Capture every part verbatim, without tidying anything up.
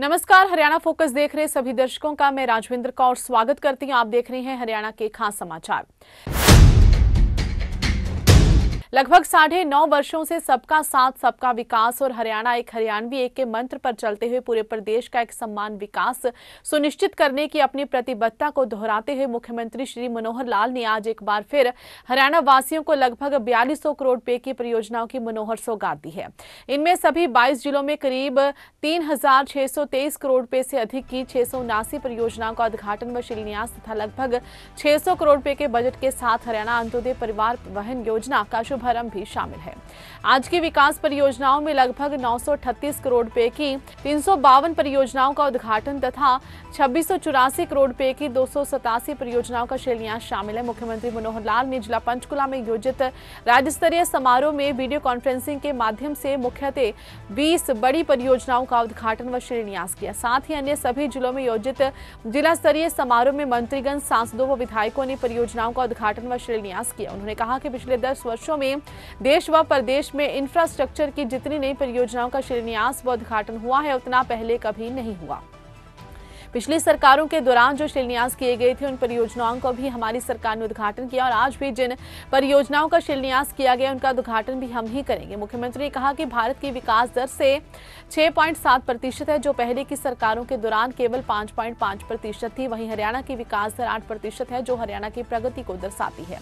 नमस्कार, हरियाणा फोकस देख रहे सभी दर्शकों का मैं राजविन्द्र कौर स्वागत करती हूं। आप देख रहे हैं हरियाणा के खास समाचार। लगभग साढ़े नौ वर्षों से सबका साथ सबका विकास और हरियाणा एक हरियाणवी एक के मंत्र पर चलते हुए पूरे प्रदेश का एक समान विकास सुनिश्चित करने की अपनी प्रतिबद्धता को दोहराते हुए मुख्यमंत्री श्री मनोहर लाल ने आज एक बार फिर हरियाणा वासियों को लगभग बयालीस सौ करोड़ रुपए की परियोजनाओं की मनोहर सौगात दी है। इनमें सभी बाईस जिलों में करीब तीन हजार छह सौ तेईस करोड़ रुपए से अधिक की छह सौ उनासी परियोजनाओं का उद्घाटन व शिलान्यास तथा लगभग छह सौ करोड़ रुपए के बजट के साथ हरियाणा अंत्योदय परिवार वाहन योजना का शुभारंभ भी शामिल है। आज की विकास परियोजनाओं में लगभग नौ सौ अड़तीस करोड़ रुपए की तीन सौ बावन परियोजनाओं का उद्घाटन तथा छब्बीस सौ चौरासी करोड़ रुपए की दो सौ सतासी परियोजनाओं का शिलान्यास शामिल है। मुख्यमंत्री मनोहर लाल ने जिला पंचकूला में आयोजित राज्य स्तरीय समारोह में वीडियो कॉन्फ्रेंसिंग के माध्यम से मुख्यतः बीस बड़ी परियोजनाओं का उद्घाटन व शिलान्यास किया। साथ ही अन्य सभी जिलों में आयोजित जिला स्तरीय समारोह में मंत्रीगण, सांसदों व विधायकों ने परियोजनाओं का उद्घाटन व शिलान्यास किया। उन्होंने कहा कि पिछले दस वर्षों में देश व प्रदेश में इंफ्रास्ट्रक्चर की जितनी नई परियोजनाओं का शिलान्यास व उद्घाटन हुआ है उतना पहले कभी नहीं हुआ। पिछली सरकारों के दौरान जो शिलान्यास किए गए थे उन परियोजनाओं को भी हमारी सरकार ने उद्घाटन किया और आज भी जिन परियोजनाओं का शिलान्यास किया गया उनका उद्घाटन भी हम ही करेंगे। मुख्यमंत्री ने कहा कि भारत की विकास दर से छह पॉइंट सात प्रतिशत है, जो पहले की सरकारों के दौरान केवल पाँच पॉइंट पाँच प्रतिशत थी। वहीं हरियाणा की विकास दर आठ प्रतिशत है, जो हरियाणा की प्रगति को दर्शाती है।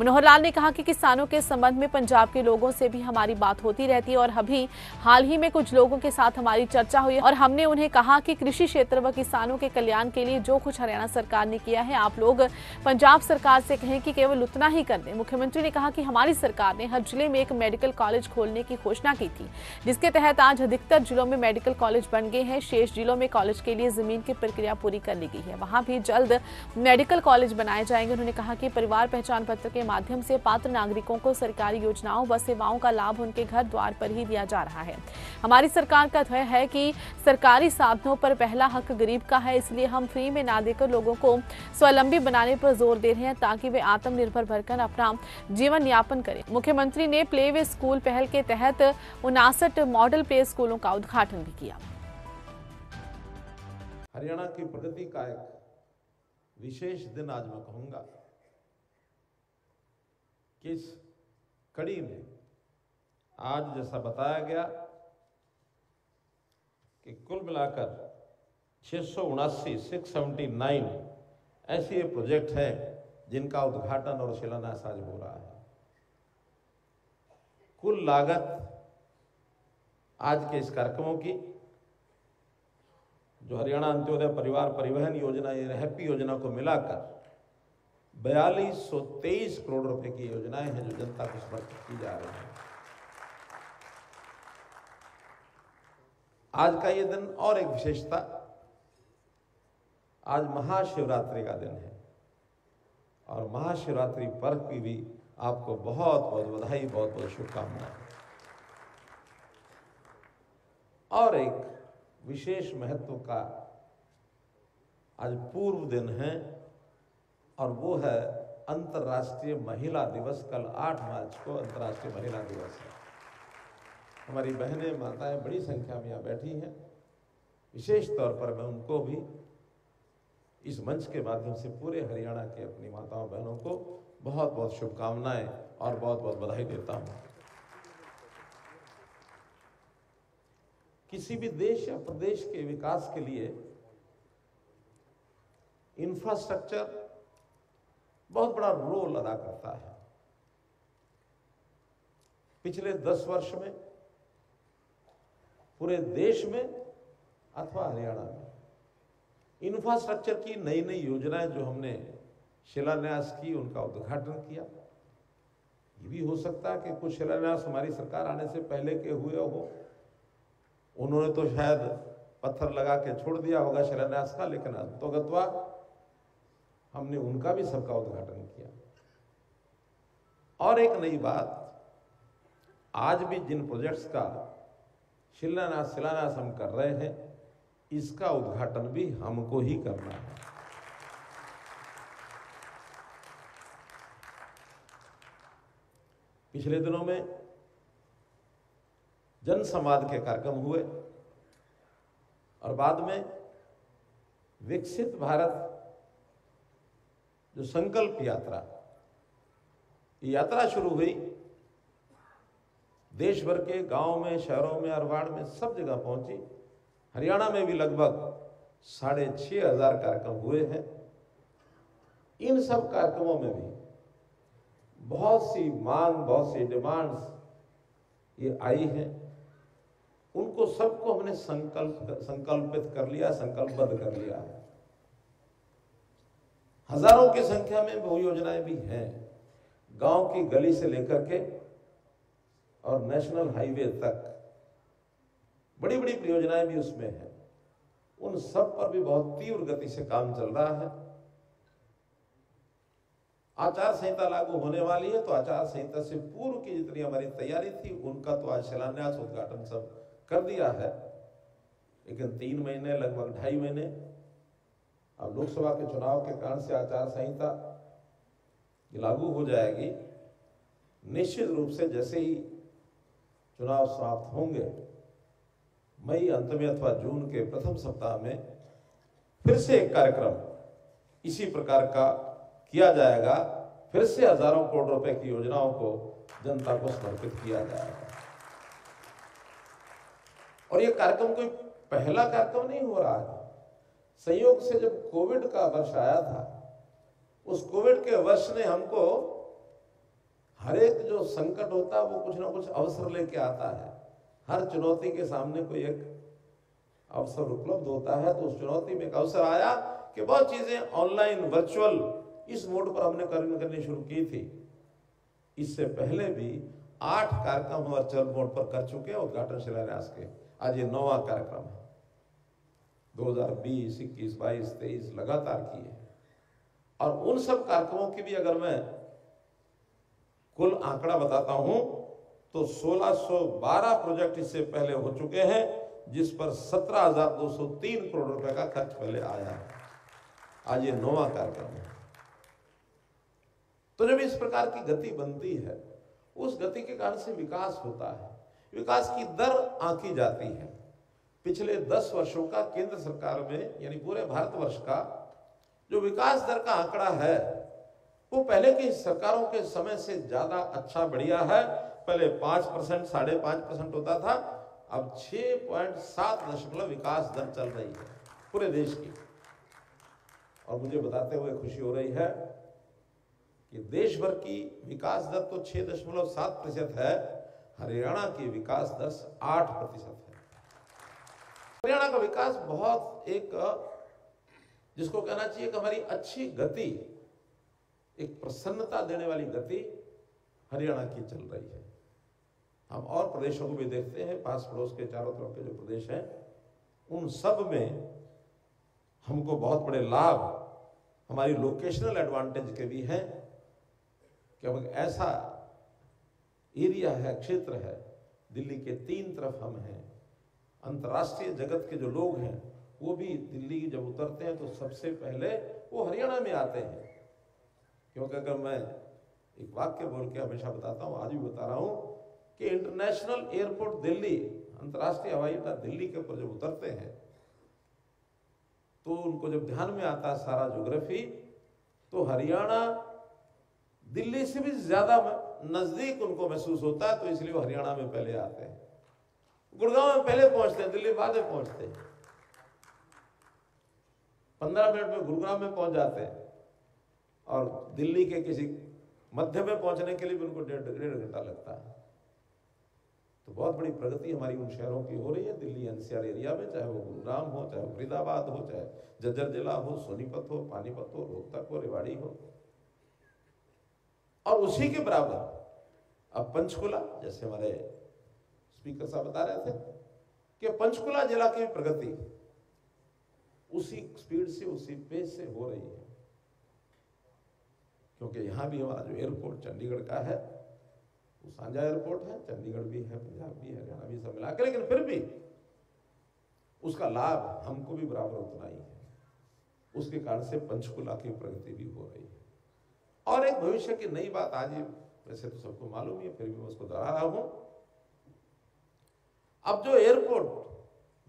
मनोहर लाल ने कहा कि किसानों के संबंध में पंजाब के लोगों से भी हमारी बात होती रहती है और अभी हाल ही में कुछ लोगों के साथ हमारी चर्चा हुई और हमने उन्हें कहा कि कृषि क्षेत्र व किसान के कल्याण के लिए जो कुछ हरियाणा सरकार ने किया है आप लोग पंजाब सरकार से कहें कि केवल उतना ही कर दें। मुख्यमंत्री ने कहा कि हमारी सरकार ने हर जिले में एक मेडिकल कॉलेज खोलने की घोषणा की थी, जिसके तहत आज अधिकतर जिलों में मेडिकल कॉलेज बन गए हैं। शेष जिलों में कॉलेज के लिए जमीन की प्रक्रिया पूरी कर ली गई है, वहां भी जल्द मेडिकल कॉलेज बनाए जाएंगे। उन्होंने कहा कि परिवार पहचान पत्र के माध्यम से पात्र नागरिकों को सरकारी योजनाओं व सेवाओं का लाभ उनके घर द्वार पर ही दिया जा रहा है। हमारी सरकार का ध्येय है कि सरकारी साधनों पर पहला हक गरीब का है, इसलिए हम फ्री में ना देकर लोगों को स्वावलंबी बनाने पर जोर दे रहे हैं ताकि वे आत्मनिर्भर बनकर अपना जीवन यापन करें। मुख्यमंत्री ने प्ले वे स्कूल पहल के तहत उनासठ मॉडल प्ले स्कूलों का उद्घाटन भी किया। हरियाणा की प्रगति का एक विशेष दिन आज मैं कहूंगा कि इस कड़ी में आज जैसा बताया गया कि कुल मिलाकर छः सौ उनासी सिक्स सेवेंटी नाइन ऐसे प्रोजेक्ट हैं जिनका उद्घाटन और शिलान्यास आज हो रहा है। कुल लागत आज के इस कार्यक्रमों की जो हरियाणा अंत्योदय परिवार परिवहन योजना या रहपी योजना को मिलाकर बयालीस सौ तेईस करोड़ रुपए की योजनाएं हैं जो जनता को समर्पित की जा रही हैं। आज का ये दिन और एक विशेषता, आज महाशिवरात्रि का दिन है और महाशिवरात्रि पर्व की भी आपको बहुत बहुत बधाई, बहुत बहुत शुभकामनाएं। और एक विशेष महत्व का आज पूर्व दिन है और वो है अंतर्राष्ट्रीय महिला दिवस। कल आठ मार्च को अंतर्राष्ट्रीय महिला दिवस है। हमारी बहनें, माताएं बड़ी संख्या में यहाँ बैठी हैं। विशेष तौर पर मैं उनको भी इस मंच के माध्यम से पूरे हरियाणा के अपनी माताओं बहनों को बहुत बहुत शुभकामनाएं और बहुत बहुत बधाई देता हूं। किसी भी देश या प्रदेश के विकास के लिए इंफ्रास्ट्रक्चर बहुत बड़ा रोल अदा करता है। पिछले दस वर्ष में पूरे देश में अथवा हरियाणा में इंफ्रास्ट्रक्चर की नई नई योजनाएं जो हमने शिलान्यास की उनका उद्घाटन किया। ये भी हो सकता है कि कुछ शिलान्यास हमारी सरकार आने से पहले के हुए हो, उन्होंने तो शायद पत्थर लगा के छोड़ दिया होगा शिलान्यास का, लेकिन अंततोगत्वा हमने उनका भी सबका उद्घाटन किया। और एक नई बात, आज भी जिन प्रोजेक्ट्स का शिलान्यास शिलान्यास हम कर रहे हैं इसका उद्घाटन भी हमको ही करना है। पिछले दिनों में जन संवाद के कार्यक्रम हुए और बाद में विकसित भारत जो संकल्प यात्रा यात्रा शुरू हुई, देश भर के गांव में, शहरों में, अरवाड़ में, सब जगह पहुंची। हरियाणा में भी लगभग साढ़े छः हजार कार्यक्रम हुए हैं। इन सब कार्यक्रमों में भी बहुत सी मांग, बहुत सी डिमांड्स ये आई हैं, उनको सबको हमने संकल्प संकल्पित कर लिया, संकल्पबद्ध कर लिया। हजारों की संख्या में बहु योजनाएं भी हैं, गांव की गली से लेकर के और नेशनल हाईवे तक बड़ी बड़ी परियोजनाएं भी उसमें हैं। उन सब पर भी बहुत तीव्र गति से काम चल रहा है। आचार संहिता लागू होने वाली है, तो आचार संहिता से पूर्व की जितनी हमारी तैयारी थी उनका तो आज शिलान्यास, उद्घाटन सब कर दिया है, लेकिन तीन महीने लगभग ढाई महीने अब लोकसभा के चुनाव के कारण से आचार संहिता लागू हो जाएगी। निश्चित रूप से जैसे ही चुनाव समाप्त होंगे, मई अंत में अथवा जून के प्रथम सप्ताह में फिर से एक कार्यक्रम इसी प्रकार का किया जाएगा। फिर से हजारों करोड़ रुपए की योजनाओं को जनता को समर्पित किया जाएगा। और यह कार्यक्रम कोई पहला कार्यक्रम नहीं हो रहा है। संयोग से जब कोविड का वर्ष आया था, उस कोविड के वर्ष ने हमको हर एक जो संकट होता है वो कुछ ना कुछ अवसर लेके आता है। हर चुनौती के सामने कोई एक अवसर उपलब्ध होता है, तो उस चुनौती में एक अवसर आया कि बहुत चीजें ऑनलाइन, वर्चुअल, इस मोड पर हमने कर्म करनी शुरू की थी। इससे पहले भी आठ कार्यक्रम हम वर्चुअल मोड पर कर चुके हैं, उद्घाटन शिलान्यास के। आज ये नौवा कार्यक्रम है, दो हज़ार बीस, इक्कीस, बाईस, तेईस लगातार किए। और उन सब कार्यक्रमों की भी अगर मैं कुल आंकड़ा बताता हूं तो सोलह सौ बारह प्रोजेक्ट इससे पहले हो चुके हैं, जिस पर सत्रह हज़ार दो सौ तीन करोड़ रुपए का खर्च पहले आया है। आज ये नौवां कार्यक्रम है। तो जब इस प्रकार की गति बनती है, उस गति के कारण से विकास होता है, विकास की दर आंकी जाती है। पिछले दस वर्षों का केंद्र सरकार में, यानी पूरे भारतवर्ष का जो विकास दर का आंकड़ा है, वो पहले की सरकारों के समय से ज्यादा अच्छा बढ़िया है। पहले पांच परसेंट साढ़े पांच परसेंट होता था, अब छह पॉइंट सात दशमलव विकास दर चल रही है पूरे देश की। और मुझे बताते हुए खुशी हो रही है कि देश भर की विकास दर तो छह दशमलव सात प्रतिशत है, हरियाणा की विकास दर आठ प्रतिशत है। हरियाणा का विकास बहुत एक, जिसको कहना चाहिए कि हमारी अच्छी गति, एक प्रसन्नता देने वाली गति हरियाणा की चल रही है। हम और प्रदेशों को भी देखते हैं, पास पड़ोस के चारों तरफ के जो प्रदेश हैं, उन सब में हमको बहुत बड़े लाभ हमारी लोकेशनल एडवांटेज के भी हैं कि हम ऐसा एरिया है, क्षेत्र है, दिल्ली के तीन तरफ हम हैं। अंतर्राष्ट्रीय जगत के जो लोग हैं वो भी दिल्ली जब उतरते हैं तो सबसे पहले वो हरियाणा में आते हैं। क्योंकि अगर मैं एक वाक्य बोल के हमेशा बताता हूँ, आज भी बता रहा हूँ कि इंटरनेशनल एयरपोर्ट दिल्ली, अंतर्राष्ट्रीय हवाई अड्डा दिल्ली के ऊपर जब उतरते हैं तो उनको जब ध्यान में आता है सारा ज्योग्राफी, तो हरियाणा दिल्ली से भी ज्यादा नजदीक उनको महसूस होता है, तो इसलिए वो हरियाणा में पहले आते हैं। गुड़गांव में पहले पहुंचते हैं, दिल्ली बाद में पहुंचते हैं, पंद्रह मिनट में गुरुग्राम में पहुंच जाते हैं, और दिल्ली के किसी मध्य में पहुंचने के लिए भी उनको डेढ़ डेढ़ घंटा लगता है। तो बहुत बड़ी प्रगति हमारी उन शहरों की हो रही है, दिल्ली एनसीआर एरिया में, चाहे वो गुरुग्राम हो, चाहे फरीदाबाद हो, चाहे जज्जर जिला हो, सोनीपत हो, पानीपत हो, रोहतक हो, रेवाड़ी हो। और उसी के बराबर अब पंचकूला, जैसे हमारे स्पीकर साहब बता रहे थे कि पंचकूला जिला की प्रगति उसी स्पीड से, उसी पेस से हो रही है। क्योंकि यहाँ भी हमारा जो एयरपोर्ट चंडीगढ़ का है वो साझा एयरपोर्ट है, चंडीगढ़ भी है, पंजाब भी है, हरियाणा भी, सब मिला के, लेकिन फिर भी उसका लाभ हमको भी बराबर उतना ही है। उसके कारण से पंचकूला की प्रगति भी हो रही है। और एक भविष्य की नई बात, आज वैसे तो सबको मालूम ही है, फिर भी मैं उसको दोहरा रहा हूँ। अब जो एयरपोर्ट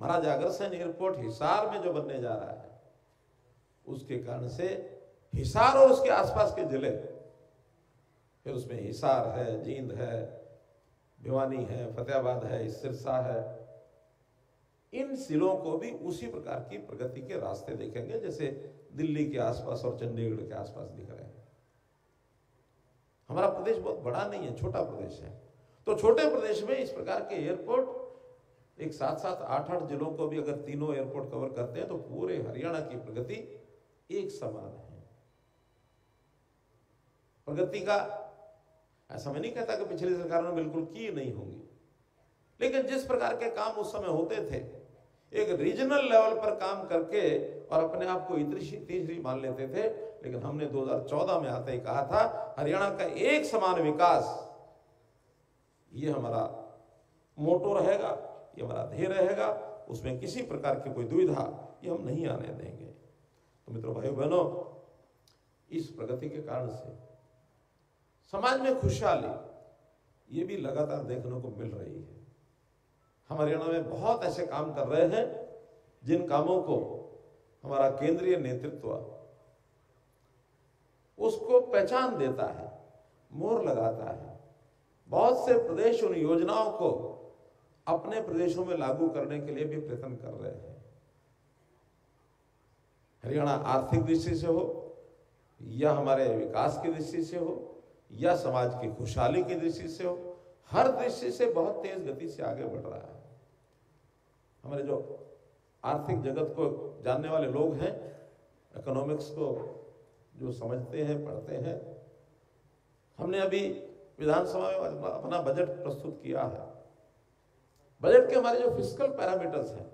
महाराज अग्रसेन एयरपोर्ट हिसार में जो बनने जा रहा है उसके कारण से हिसार और उसके आसपास के जिले, फिर उसमें हिसार है, जींद है, भिवानी है, फतेहाबाद है, सिरसा है, इन जिलों को भी उसी प्रकार की प्रगति के रास्ते देखेंगे जैसे दिल्ली के आसपास और चंडीगढ़ के आसपास दिख रहे हैं। हमारा प्रदेश बहुत बड़ा नहीं है, छोटा प्रदेश है, तो छोटे प्रदेश में इस प्रकार के एयरपोर्ट एक साथ साथ आठ आठ जिलों को भी अगर तीनों एयरपोर्ट कवर करते हैं तो पूरे हरियाणा की प्रगति एक समान है। प्रगति का ऐसा मैं नहीं कहता कि पिछली सरकारों ने बिल्कुल की नहीं होगी, लेकिन जिस प्रकार के काम उस समय होते थे एक रीजनल लेवल पर काम करके और अपने आप को इतनी तीसरी मान लेते थे, लेकिन हमने दो हज़ार चौदह में आते ही कहा था हरियाणा का एक समान विकास, ये हमारा मोटो रहेगा, ये हमारा ध्येय रहेगा, उसमें किसी प्रकार की कोई दुविधा ये हम नहीं आने देंगे। तो मित्रों, भाइयों बहनों, इस प्रगति के कारण से समाज में खुशहाली ये भी लगातार देखने को मिल रही है। हम हरियाणा में बहुत ऐसे काम कर रहे हैं जिन कामों को हमारा केंद्रीय नेतृत्व उसको पहचान देता है, मोहर लगाता है। बहुत से प्रदेश उन योजनाओं को अपने प्रदेशों में लागू करने के लिए भी प्रयत्न कर रहे हैं। हरियाणा आर्थिक दृष्टि से हो या हमारे विकास की दृष्टि से हो या समाज की खुशहाली की दृष्टि से हो, हर दृष्टि से बहुत तेज गति से आगे बढ़ रहा है। हमारे जो आर्थिक जगत को जानने वाले लोग हैं, इकोनॉमिक्स को जो समझते हैं, पढ़ते हैं, हमने अभी विधानसभा में अपना बजट प्रस्तुत किया है। बजट के हमारे जो फिस्कल पैरामीटर्स हैं,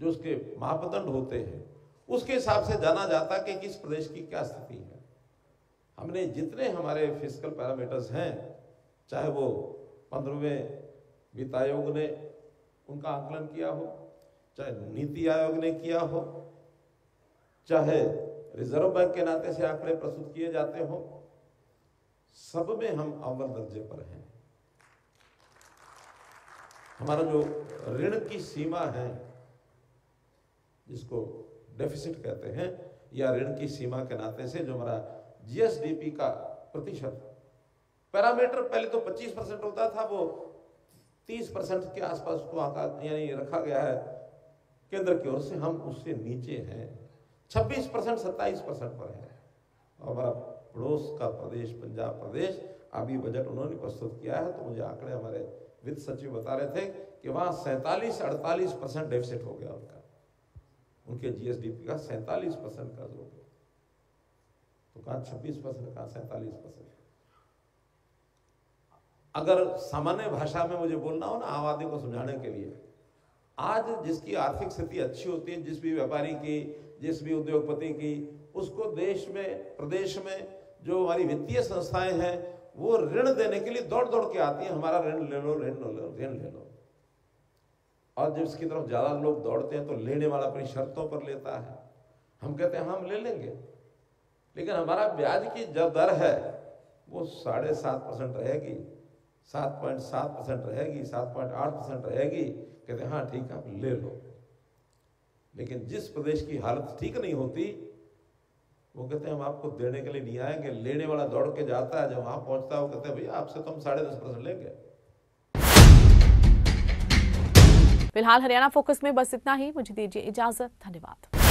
जो उसके मापदंड होते हैं, उसके हिसाब से जाना जाता है कि किस प्रदेश की क्या स्थिति है। हमने जितने हमारे फिस्कल पैरामीटर्स हैं, चाहे वो पंद्रहवें वित्त आयोग ने उनका आकलन किया हो, चाहे नीति आयोग ने किया हो, चाहे रिजर्व बैंक के नाते से आंकड़े प्रस्तुत किए जाते हो, सब में हम अव्वल दर्जे पर हैं। हमारा जो ऋण की सीमा है, जिसको डेफिसिट कहते हैं, या ऋण की सीमा के नाते से जो हमारा जीएसडीपी का प्रतिशत पैरामीटर पहले तो पच्चीस परसेंट होता था, वो तीस परसेंट के आसपास उसको यानी रखा गया है केंद्र की ओर से। हम उससे नीचे हैं, छब्बीस परसेंट सत्ताईस परसेंट पर है। और हमारा पड़ोस का प्रदेश पंजाब प्रदेश, अभी बजट उन्होंने प्रस्तुत किया है तो मुझे आंकड़े हमारे वित्त सचिव बता रहे थे कि वहाँ सैंतालीस अड़तालीस परसेंट डेफिसिट हो गया उनका, उनके जीएसडीपी का सैंतालीस परसेंट कर्ज हो गया। तो कहा छब्बीस परसेंट कहा सैंतालीस परसेंट। अगर सामान्य भाषा में मुझे बोलना हो ना आवादी को समझाने के लिए, आज जिसकी आर्थिक स्थिति अच्छी होती है, जिस भी व्यापारी की, जिस भी उद्योगपति की, उसको देश में प्रदेश में जो हमारी वित्तीय संस्थाएं हैं वो ऋण देने के लिए दौड़ दौड़ के आती हैं, हमारा ऋण ले लो, ऋण ले लो, ऋण ले लो। और जिसकी तरफ ज़्यादा लोग दौड़ते हैं तो लेने वाला अपनी शर्तों पर लेता है। हम कहते हैं हम ले लेंगे, लेकिन हमारा ब्याज की जो दर है वो साढ़े सात परसेंट रहेगी, सात पॉइंट सात परसेंट रहेगी, सात पॉइंट आठ परसेंट रहेगी। कहते हैं हाँ ठीक है आप ले लो। लेकिन जिस प्रदेश की हालत ठीक नहीं होती वो कहते हैं हम आपको देने के लिए नहीं आएंगे। लेने वाला दौड़ के जाता है, जब वहाँ पहुँचता है वो कहते हैं भैया आपसे तो हम साढ़े दस परसेंट लेंगे। फिलहाल हरियाणा फोकस में बस इतना ही, मुझे दीजिए इजाजत, धन्यवाद।